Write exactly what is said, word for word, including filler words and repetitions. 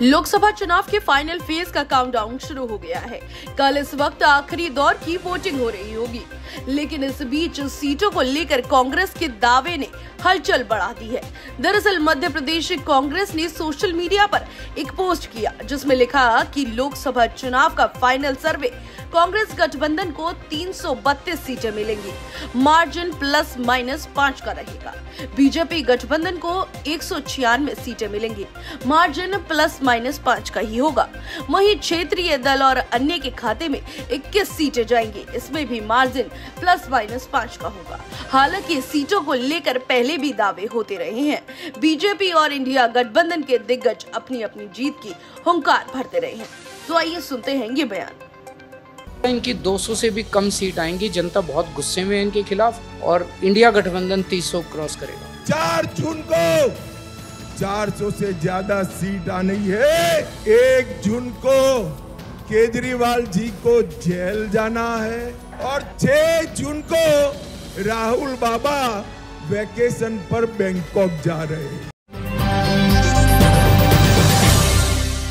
लोकसभा चुनाव के final phase का काउंटडाउन शुरू हो गया है। कल इस वक्त आखिरी दौर की वोटिंग हो रही होगी, लेकिन इस बीच सीटों को लेकर कांग्रेस के दावे ने हलचल बढ़ा दी है। दरअसल मध्य प्रदेश कांग्रेस ने सोशल मीडिया पर एक पोस्ट किया जिसमें लिखा कि लोकसभा चुनाव का फाइनल सर्वे कांग्रेस गठबंधन को तीन सौ बत्तीस सीटें मिलेंगी, मार्जिन प्लस माइनस पाँच का रहेगा। बीजेपी गठबंधन को एक सौ छियानवे सीटें मिलेंगी, मार्जिन प्लस माइनस पाँच का ही होगा। वहीं क्षेत्रीय दल और अन्य के खाते में इक्कीस सीटें जाएंगी, इसमें भी मार्जिन प्लस माइनस पाँच का होगा। हालांकि सीटों को लेकर पहले भी दावे होते रहे हैं। बीजेपी और इंडिया गठबंधन के दिग्गज अपनी अपनी जीत की हुंकार भरते रहे हैं। तो आइए सुनते हैं ये बयान। इनकी दो सौ से भी कम सीट आएंगी, जनता बहुत गुस्से में है इनके खिलाफ, और इंडिया गठबंधन तीन सौ क्रॉस करेगा। चार जून को चार सौ से ज्यादा सीट आनी है। एक जून को केजरीवाल जी को जेल जाना है और छह जून को राहुल बाबा वेकेशन पर बैंकॉक जा रहे हैं।